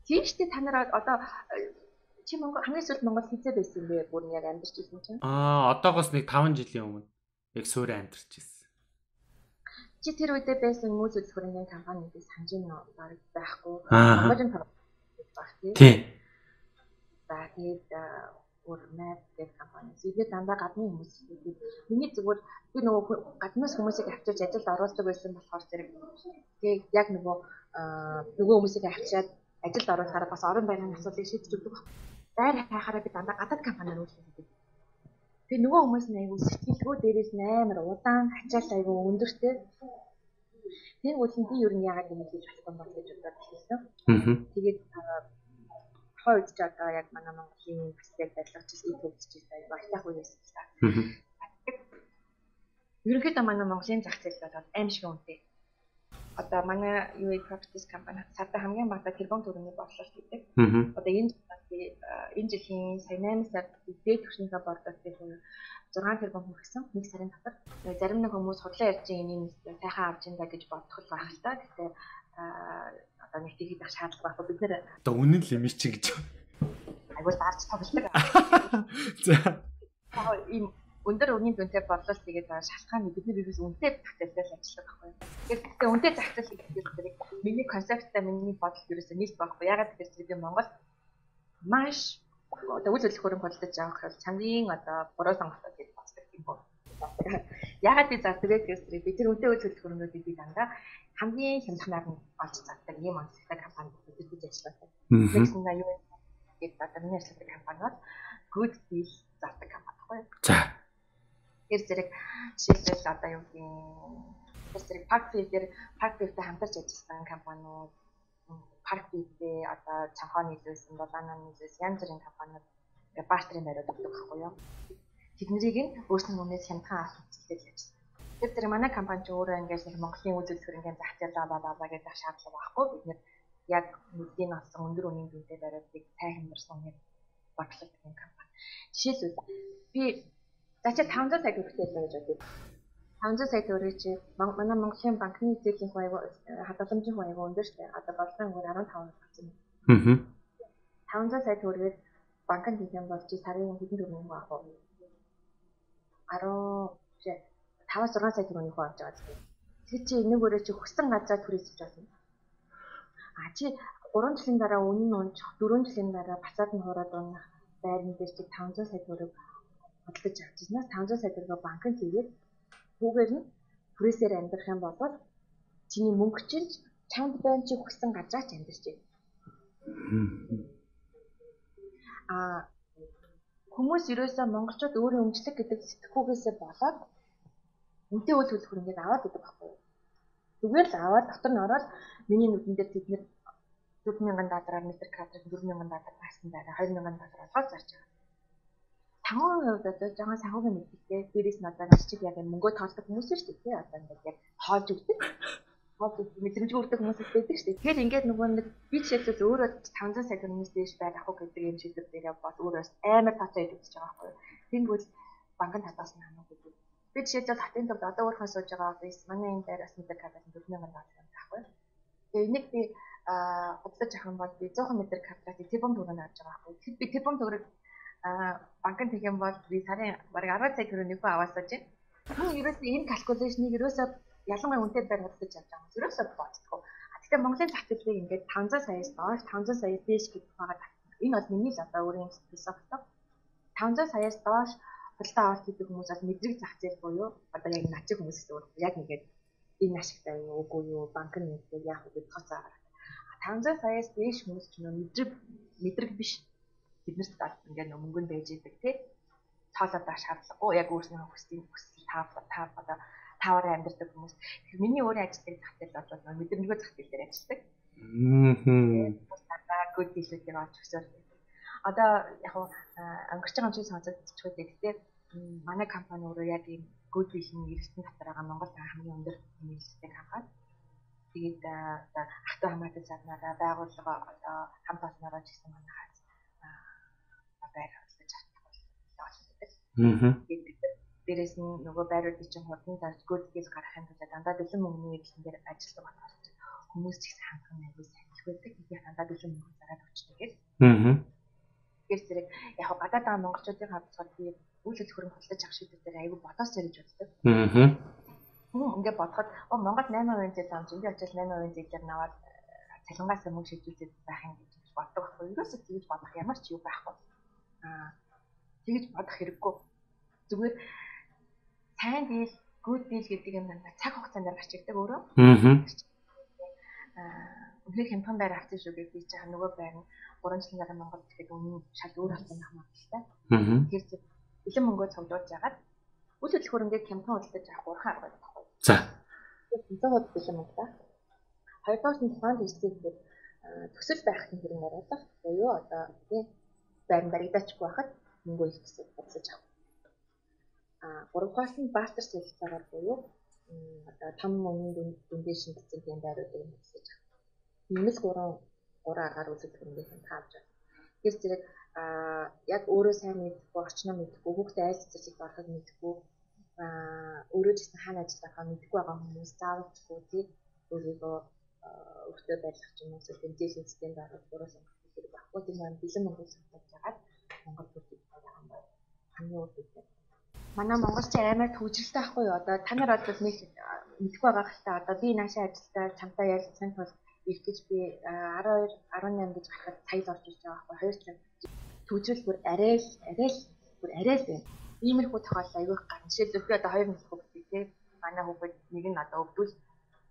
Тийм шүү дээ та нараа одоо чи Монгол хамгийн сүүлд Монгол хизээ байсан бэ? Бүр нь яг амьдарч ирсэн чинь. Аа одоогоос нэг 5 жилийн өмнө яг суурь амьдарч ирсэн. Чи тэр үедээ байсан мөс үйлчлэлийн компаниудыг санаж байна уу? Бараг байхгүй. Монголын баг тийм. За тэгээд урмэд гэх компани. Зэрэг дандаа гадны хүмүүс гэдэг. Миний зүгээр би нөгөө гаднаас хүмүүсийг авчирч ажилд оруулдаг байсан болохоор зэрэг тэгээд яг нөгөө хүмүүсийг авчираад ажилд оруулахаар бас орон байнгын асуудлыг шийдэж өгдөг. Байр хайхаараа би дандаа гадаад компаниар үйлчлэдэг. Тэгээ нөгөө хүмүүс нэг үс сэтгэлгүй дээрээс амар удаан хачаал айгүй өндөртэй. Тэр үсэн би ер нь яагаад юм гэж бодсон бол гэж бодож хэлсэн. Тэгээд хойд жагаа яг манай Монголын хэсэг барилгачлалыг төвлөрч байгаа багтаах үеэс л та. Ерөнхийдөө манай Монголын зах зээл бол аим шиг үнэтэй. одоо манай UA practice компани сарда хамгийн багадаа тэрбум төгрөгийн борлуулалт хийдэг. Одоо энэ жилийн сая 8 сард дээд түвшинийхээ борлуулалт нь 6 тэрбум хүрсэн. Нэг сарын дотор зарим нэг хүмүүс худлаа ярьж ийм сайхан авч ин даа гэж бодох л байх л та. Гэхдээ одоо нэг тийх их шаардлага багт бид нэр одоо үнэн л юм чи гэж айгуул зарж тоглолдог. За ийм өндөр өрний дүнтэй бодлол тэгээд шалтгааны бидний вирус үнтэй зохицуулж ажилладаг байхгүй. Тэгэхээр үнтэй зохицуулж гэдэг нь миний концепттай миний бодол вирусээ нийлж байхгүй. Ягаад гэвэл бид Монгол маш одоо үйл хөдлөх хөрөнгө бодлож авах бол цангийн одоо буруу сонголтууд гэж боддог юм бол. Ягаад би зардаг гэвэл бид тэр үнтэй үйл хөдлөх хөрөнгөүүдийг би дандаа хамгийн хямдханаар нь олж зардаг юм онцлогтой компани бид гэж ажилладаг. Нэгсэндээ юу гэдэг одоо миний ажилладаг компани бол good deal зардаг компани байхгүй. За зэрэг жишээлбэл одоо юу гэдэг нь зэрэг парк филдер хамтарч ажилласан компаниуд парк филдээ одоо цанхаа нийлүүлсэн болооноо нийлүүлсэн янз бүрийн компаниуд ингээ бартерын байрууд өгдөг байхгүй юу. Тэднийг нь өөрснөө мөнөөс хямдхан авах үйлчлэл хийсэн. Тэр зэрэг манай компани ч өөрөө ингээс нэг Монголын үйл хөдлөл ингээ зах зээл баа гэдэг шаардлага байхгүй. Бид нэр яг нүдний авсан өндөр үнийн дүнтэй бариадыг цай хэмэрсэн юм багшлах гэх компани. Жишээлбэл би Зача 500 сая төгрөгтэй байлаа гэж бодъё. 500 сая төгрөгийг чи манай Монголын банкны эзэлийн хадгаламжийн хувь аяга өндөр шүү. Одоо болон өөр 15 болсон юм. 500 сая төгрөгийг банкнд хийх юм бол чи сарын хэдэн төгрөг авах вэ? 5-6 сая төгрөгийг авч байгаа гэж. Тэг чи нэг өөрөө чи хүссэн газраа түрээсэж болно. А чи 3 жилийн дараа үнэн унж 4 жилийн дараа бацаад нь хуураад унах байрны дээр чи 500 сая төгрөг бодлож авчихнаас 500 сая төгрөгө банкнд хийгээд хүүгээр нь түрээсээр амьдрах юм бол чиний мөнгө чинь чамд байна чи хүссэн газраа ч амьдарч байна. Аа хүмүүс ерөөсөө монголчууд өөрийн өмчлөг гэдэг сэтгэхүйгээсээ болоод үнтэй үйл хөдлөх ингээд аваад байдаг байхгүй. Зүгээр л аваад дотор нь ороод миний нүдэн дээр тэднэр 4,000 доллараар метр квадрат 4,000 доллар таасан дараа 2,000 доллар болгоод зарж байгаа. Тангын хувьд одоо жоохон санхүүгийн мэдээлэлтэй дээрээс нь одоо чиг яг мөнгөө тоолдог хүмүүс шүү дээ. Одоо ингээд яг хоолж өгдөг. Хоолж мэдрэмж өгдөг хүмүүс байдаг шүү дээ. Тэгэхээр ингээд нөгөө нэг бич шийдэл өөрөө 500 сая төгрөгнөөс дээш байх уу гэдэг юм шийдэл дээрээ бол өөрөөс амар тооцоо хийдэж байгаа байхгүй юу. Тэнгүүл банкны хадаас нь хамаагүй гэдэг. Бид шийдэл хатын төвд одоо өөрөө сууж байгаа офис манай энэ дээр бас нэг квадрат 4,000 доллар байхгүй юу. Тэгээ энийг би удлаж авах юм бол би 100 м квадратыг тэрбум төгрөгөөр авч байгаа байхгүй юу. Би тэрбум төгрөг банкны тэгэн бол би сарын бараг 10 сая төгрөгийг аваасаж байна. Хүн ерөөсөө энэ калькуляцийг ерөөсөө ялангуяа үнэтэй байр хөдлөж авч байгаа юм. Ерөөсөө бодцгоо. Гэхдээ Монголын зах зээлийг ингээд 500 саяас доош 500 сая дээш гэдэг байгаа. Энэ бол миний л одоо өөрийн философи. 500 саяас доош худалдаа авалт хийдэг хүмүүс бол мэдрэг зах зээл буюу одоо яг начиг хүмүүс гэсэн үг. Яг ингээд энэ ашигтай юу үгүй юу банкны нэгтэй яах вэ гэж тоцоо гараад. 500 саяас дээш хүмүүс ч мэдрэг биш. Биднэрт аль ингээд мөнгө нь байж идэг тий. Цаалаад шаардлагагүй яг өөрснөө хүсэл таа одоо таваараа амьдардаг хүмүүс. Тэгэхээр миний өөр ажлыг зах зээл болоод мэдрэмжгүй зах зээл дээр ажилладаг. Гоо дэлгүүр авч өсөөр. Одоо яг өнгөрч байгаа зүйл сонсогдчихгүй гэхдээ манай компани өөрөө яг ийм гоо дэлгүүрийн эрсдэн дотор байгаа Монгол хамгийн өндөр нээлттэй компани. Тэгээд одоо ахтай хамаатай загнаараа байгууллага одоо хамт олноороо ч гэсэн манай байр хөдлөж авдаг бол яагаад гэдэг. Дээрээс нь нөгөө байруудын чинь хурдан зарцгуул гэж гарахын тулд дандаа бэлэн мөнгөний эдлэн дээр ажилладаг болохоор хүмүүс ч их ханган аягүй сахилх байдаг. Эдгээр дандаа бэлэн мөнгө зараад өгчтэй гэж. Тэгэхээр зэрэг яг гадаад байгаа монголчуудын хавцад би үйл хөдлөх хөрөнгө хөдлөж авах шийдвэрээр аягүй бодоос зэрэж үздэг. Хүн ингээд бодоход Монгол 8% зээл замж ингээд очил 8% зээлээр наваад цалингаас мөнгө шийдвэрлэх байх юм гэж боддог байхгүй. Ерөөсөө тэгж бодох ямар ч юу байхгүй. Тэгж бодох хэрэггүй. Зүгээр сайн deal, good deal гэдэг юм байна. Цаг хугацаанд гарчдаг өөрөө. Өмнөх хямдхан байр авчих шүү гэж хийж байгаа нөгөө байр нь 3 жилийн дараа Монголд ирэхэд үнэн шал өөр болсон юм байна л та. Тэгэхээр бэлэн мөнгөө цуглуулж яагаад үйл хөдлөх хөрөнгөийг хямдхан худалдаж авах урхан арга байдаг байхгүй. За. Тэгээд зөвхөн бэлэн мөнгө та. Хоёрдугаар нь фонд хийсдэг төсөл байх хэрэгээр оролцох. Буюу одоо тийм байран баригдаачгүй байхад мөнгөө их хэсэг болсож авах. 3 дугаар нь бартер солилцоогоор буюу одоо том мөнгөний дүндээс нь гэсэн тийм байруудыг нэгсэж байгаа. Нэг гурван агаар үзэгдэх юм дээр таавж байна. Тэр зэрэг яг өөрөө сайн мэдхгүй, очно мэдхгүй, хүүхдээ айл цэцэрлэг орохыг мэдхгүй, өөрөө ч гэсэн хаана ажиллахаа мэдхгүй байгаа хүмүүс заавалчгүй тийм өөрийгөө өөртөө байлгах юм уу тэмдэглэлийн системд орох гурван сонголт хэрэг баггүй. Тийм юм бэлэн мөнгөс хатаж байгаа Монгол төрөлд байгаа юм байна. Хамгийн үүд үүтэй. Манай монголч амар төвжрэлтэй ахгүй юу? Одоо та нар бол нэг мэдгүй байгаа хэрэгтэй. Одоо би наашаа ажилдаа чамтай ярилцсан тул их гэж би 12 18 гэж гарахад сая л орж ирж байгаа байхгүй. 2 сая. Төвжрэл бүр арай л байна. Иймэрхүү тохиолдол аявих гарна. Жишээ зөвхөн одоо 2 мөнгө бүтээ тий. Манай хүүхэд нэг нь одоо өвдвөл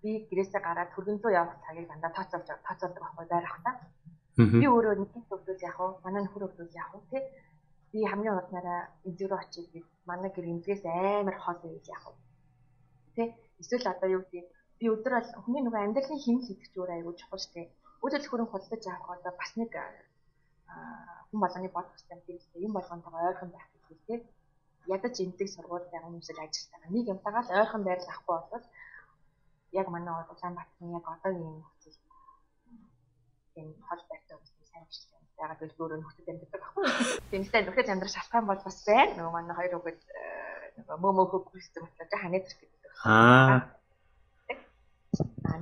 би гэрээсээ гараад хөргөнцөө явах цагийг дандаа тооцоолдог байхгүй байрахтаа. Би өөрөө нэг их өвдөл яах вэ? Манай нөхөр өвдөл яах вэ тий? Би хамгийн урднаараа эзэг рүү очиж би манай гэр эмзгээс амар хол байж яах вэ? Тэ? Эсвэл одоо юу гэдэг би өдөр бол хүний нөгөө амьдралын хэмнэл гэдэг зүгээр айгүй чухал шүү дээ. Үйлдэл хөрөнгө худалдаж авах одоо бас нэг хүн болгоны бодох системтэй юм болгонтойгоо ойрхон байх гэж хэлдэг. Ядаж эмдэг сургууль байгаа хүмүүсэл ажилт байгаа. Нэг юмтайгаа л ойрхон байрлах авахгүй бол яг манай Улаанбаатарын яг одоогийн юм хэвчээ энэ хол байртай хүмүүс сайн биш. Ягаад гэвэл өөрөө нөхдөд амьддаг байхгүй. Тэмцээ нөхдөд амьдрах шалтгаан бол бас байна. Нөгөө манай хоёр хүүхэд нөгөө мөмөөхөг хүсдэг батлаж ханаа зэрэг гэдэг.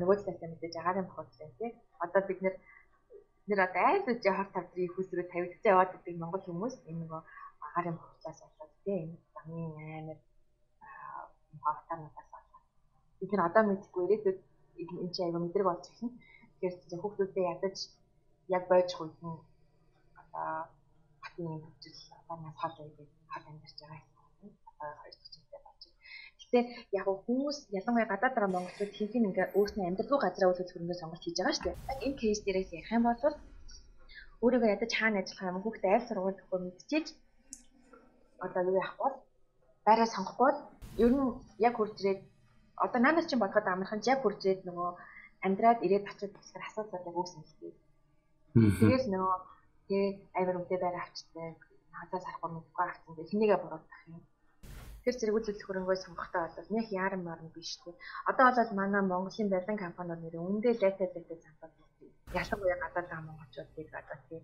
Нөгөө талаас мэдээж агаарын бодлоо тий. Одоо бид нэр одоо айл үжи хор тавдрын хүүсрүү тавигдсан яваад гэдэг монгол хүмүүс энэ нөгөө агаарын бодлоос болоод тий. Энэ замын амар хавтанаас болоод. Бид нэр одоо мэдгүй ирээдүйд энэ ч аяга мэдрэг болж эхэлнэ. Тэгэхээр хүүхдүүдээ ядаж яг бойдох үед нь хатны хөвчл манаас хол байдаг хол амьдарч байгаа юм. Одоо 2 төчтэй болж байна. Гэтэ яг хүмүүс ялангуяа гадаад дараа монголчууд хийх нь ингээ өөрснөө амьдралгүй газраа үйлдэл хөрөнгөө сонголт хийж байгаа шүү дээ. Энэ кейс дээрээс ярих юм бол өөрийгөө ядаж хаана ажиллах юм хүүхдээ айл сургууль төгөө мэдчихэж одоо юу яах бол байраа сонгох бол ер нь яг хурцрээд одоо наанаас чинь бодоход амархан яг хурцрээд нөгөө амьдраад ирээд очиж болохоор асуудал яг үүснэ л дээ. Тэгэл нөгөө авир үдээ байр авчтай хатаа сарахгүй мэдгүй авсан гэж хинийгээ буруудах юм. Тэр зэрэг үйлдэл хөрөнгөө сонгохтой бол нэх яран марн биш тий. Одоо бол манай Монголын барилгын компаниуд нэр үндэ лайталтай замбал тий. Ялангуяа гадаад байгаа монголчуудыг одоо тий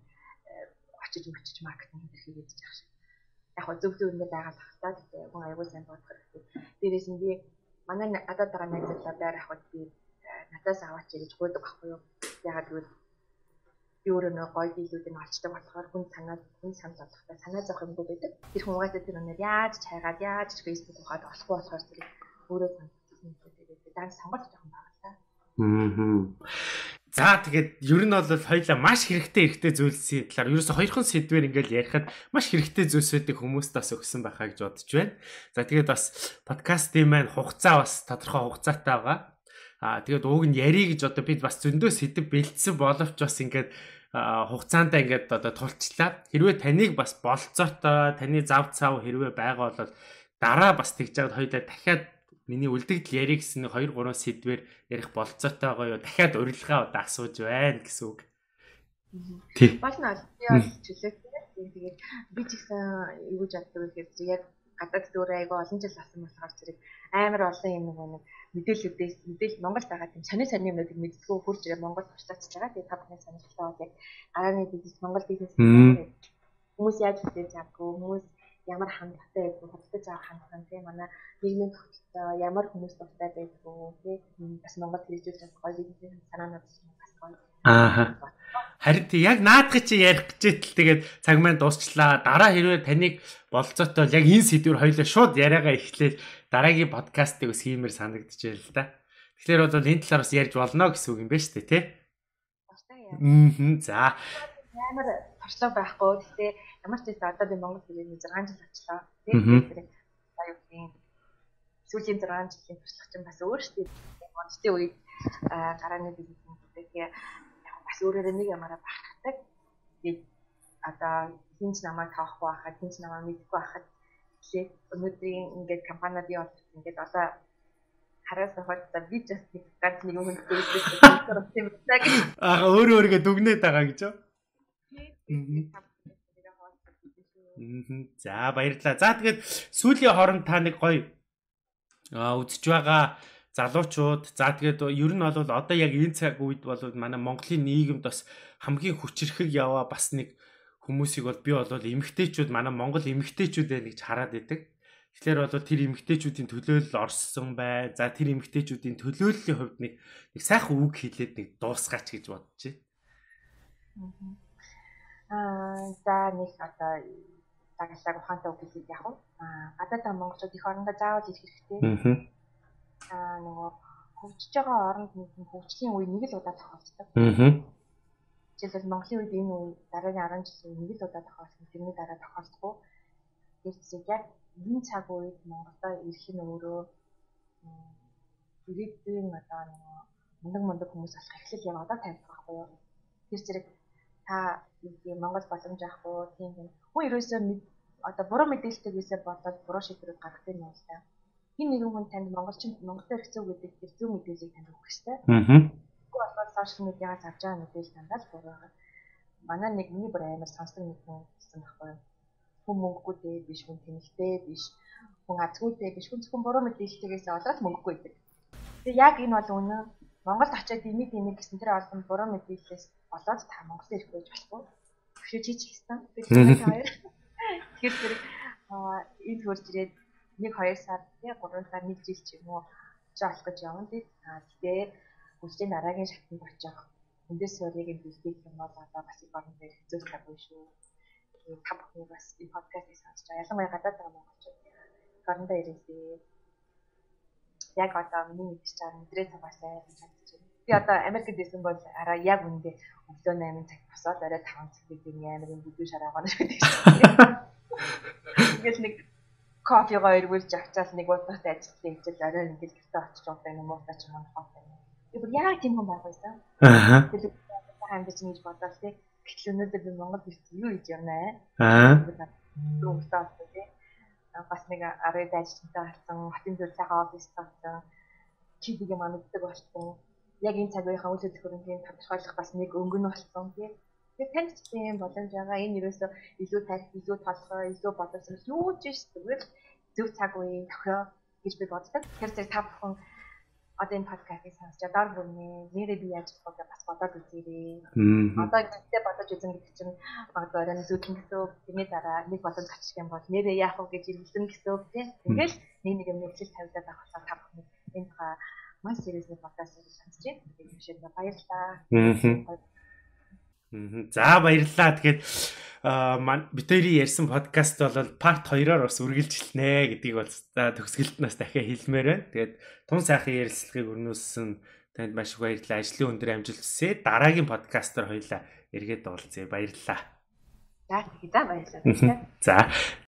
очиж маркетинг хийх гэж яах шиг. Яг хөө зөв зөв үндэ байгалах та тий хүн аягүй сайн бодох хэрэгтэй. Дээрээс нь би манай гадаад байгаа найзуудаа байр авахд би надаас аваач гэж гуйдаг байхгүй юу. Ягаад гэвэл би өөрөө нэг гоё дийлүүд нь олчдаг болохоор хүн санал болгохтой санаа зовх юмгүй байдаг. Тэр хүн угаасаа тэр өнөр яаж хайгаад яаж фэйсбүүк ухаад олохгүй болохоор зэрэг өөрөө санал болгохтой дан сонголт жоох юм байна та. За тэгээд ер нь бол хоёлаа маш хэрэгтэй зүйлсийн талаар ерөөсөй хоёрхан сэдвээр ингээл ярихад маш хэрэгтэй зүйлсүүдийг хүмүүст бас өгсөн байхаа гэж бодож байна. За тэгээд бас подкастын маань хугацаа бас тодорхой хугацаатай байгаа. Тэгээд ууг нь ярий гэж одоо бид бас зөндөө сэдв бэлдсэн боловч бас ингээд хугацаанда ингээд одоо тулчлаа. Хэрвээ таныг бас болцоотой, таны зав цав хэрвээ байгаа бол дараа бас тэгж жаад хоёлаа дахиад миний үлдэгдэл ярий гэсэн 2 3 сэдвээр ярих болцоотой гоё. Дахиад урилга одоо асууж байна гэсэн үг. Тийм. Болно. Би бол хичээлээ. Тэгээд би ч гэсэн юу гэж боддог вэ гэхээр яг гадаад дүүрээ айгаа олон жил авсан болохоор зэрэг амар олон юм нэг мэдээлэлүүдээс мэдээлэл Монгол байгаа тийм сони юмнуудыг мэддэггүй хурж ирээ Монгол сурталчж байгаа. Тэгээд та бүхэн сонирхолтой бол яг агааны бизнес Монгол бизнес хүмүүс яаж хийж чадгүй хүмүүс ямар хандлагатай байдгүй худалдаж авах хандлага тийм манай нийгмийн төвчлөлтөө ямар хүмүүс дуртай байдгүй тийм бас Монгол хэрэгжүүлж байгаа гоё бизнес санаанууд бас гоё. Харин тийм яг наадах чи ярих гэжэтэл тэгээд цаг маань дуусчлаа. Дараа хэрвээ таныг болцоотой яг энэ сэдвэр хоёлаа шууд яриагаа эхлээл дараагийн подкастыг бас хиймээр санагдчихэв л да. Тэгэхээр бол энэ талаар бас ярьж болно гэсэн үг юм байна шүү дээ, тий? За. Ямар туршлага байхгүй. Гэхдээ ямар ч байсан одоо би Монгол хэлний 6 жил очлоо. Тэгээд аюулгүй сүүлийн 6 жилийн туршлага чинь бас өөр шүү дээ. Монголын үед гарааны бизнес гэдэг бас өөрөө нэг ямаараа багтдаг. Тэгээд одоо хинч намайг таах байхад, хинч намайг мэдгүй байхад тэгээд өнөөдрийн ингээд компаниуд яваад ингээд одоо хараас хойд та би ч бас ганц нэг юм хэлчихсэн юм байна. Өөрөө өөрийгөө дүгнээд байгаа гэж юу? За баярлалаа. За тэгээд сүүлийн хооронд та нэг гоё үзэж байгаа залуучууд за тэгээд ер нь бол одоо яг энэ цаг үед бол манай Монголын нийгэмд бас хамгийн хүчрэхэг яваа бас нэг хүмүүсийг бол би бол эмэгтэйчүүд манай Монгол эмэгтэйчүүдээ нэг хараад идэг. Тэгэхээр бол тэр эмэгтэйчүүдийн төлөөлөл орсон бай. За тэр эмэгтэйчүүдийн төлөөллийн хувьд нэг сайхан үг хэлээд нэг дуусгаач гэж бодож байна. За нэг одоо таглаа ухаантай үг хэлээд явах. Гадаад монголчууд их орондоо заавал ирэх хэрэгтэй. Нөгөө хөгжиж байгаа оронд нэг хөгжлийн үе нэг л удаа тохиолддог. Жишээлбэл Монголын үед энэ үе дараагийн 10 жилийн нэг л удаа тохиолдсон, тэрний дараа тохиолдохгүй. Тэрсийг яг энэ цаг үед Монголдоо ирэх нь өөрөө ирээдүйн одоо мундаг хүмүүс алах эхлэл юм одоо тавьдаг байхгүй юу? Тэр зэрэг та Монгол боломж авахгүй тийм юм. Хүн ерөөсөө одоо буруу мэдээлэлтэй гэсэн бодоод буруу шийдвэр гаргах юм байна л да. Хин нэгэн хүн танд монголчин Монголд ирэх зүй гэдэг тэр зүй мэдээллийг танд өгөх хэрэгтэй. Уу болоод сошиал медиагаас авч байгаа мэдээлэл танд л буруу байгаа. Манай нэг миний бүр амар сонсдог нэг хүн хэлсэн байхгүй юу? Хүн мөнгөгүйтэй биш, хүн тэнэгтэй биш, хүн азгүйтэй биш, хүн зөвхөн буруу мэдээлэлтэйгээс болоод мөнгөгүй гэдэг. Тэгээ яг энэ бол үнэн. Монголд очиад имиг гэсэн тэр олон буруу мэдээллээс болоод та Монголд ирэх байж болохгүй. Төвшөөж хийж хэлсэн. Тэгэхээр зэрэг энэ хурж ирээд 1-2 сар, 3 сар, 1 жил ч юм уу жаалах гэж явна тийм. Тэгээ үлдээ дараагийн шатнд очих. Эндээс өөрийг нь бэлдэх юм бол одоо бас их орон дээр хэцүү байхгүй шүү. Та бүхэн бас энэ подкастыг сонсож байгаа. Ялангуяа гадаад байгаа монголчууд орондоо ирээсээ яг одоо миний мэдж байгаа мэдрээ цагаасаа гэж бодож байна. Би одоо Америкт ирсэн бол араа яг үндэ өглөө 8 цаг босоод орой 5 цаг гэдэг юм амар энэ бүдүү шараа гонож байдаг шүү. Ингээд нэг кофегаа ирүүлж авчаал нэг удаатай ажиллах юм чинь орой ингээд гэртээ очиж удаа юм уу тач юм уу. Тэр яг тийм юм байгаасан. Тэр хандаж ингэж бодоол тийм. Гэтэл өнөөдөр би Монгол ирсэн юу гэж явнаа. Дуугтаа тийм. Бас нэг арай дайчтай болсон, хотын зүйл цагаан офис болсон. Чи дэг юм амддаг болсон. Яг энэ цагийнхаа үйл хөдлөлийн тодорхойлох бас нэг өнгөн болсон тийм. Тэгээд танд ч тийм боломж байгаа. Энэ юусоо илүү тайлх, илүү толгой, илүү бодсон юу ч биш. Тэгвэл зөв цаг үеийн тохио гэж би боддог. Тэгэхээр зэрэг та бүхэн одоо энэ подкастыг сонсож доор бүрнээ нэрээ бий яаж болохыг бас бодоод үзээрэй. Одоо ихтэй бодож үзэн гэдэг чинь магадгүй оройн зүүдлэн гэсэн үг. Тэрний дараа нэг болон гацчих юм бол нэрээ яах вэ гэж ирүүлсэн гэсэн үг тийм. Тэгэл нэг юм нэлээд тавилаад авах болоо та бүхэн энэ тухай маш сериэсний подкастыг сонсож байна. Тэгээд шийдэж баярлалаа. За баярлалаа. Тэгэхээр бид хоёрын ярьсан подкаст бол part 2-оор бас үргэлжилнэ гэдгийг бол төгсгөлд нас дахиад хэлмээр байна. Тэгээд тун сайхан ярилцлагыг өрнүүлсэн танд маш их баярлалаа. Ажлын өндөр амжилт хүсье. Дараагийн подкастаар хоёлаа эргээд уулзъя. Баярлалаа. За тэгээд баярлалаа. За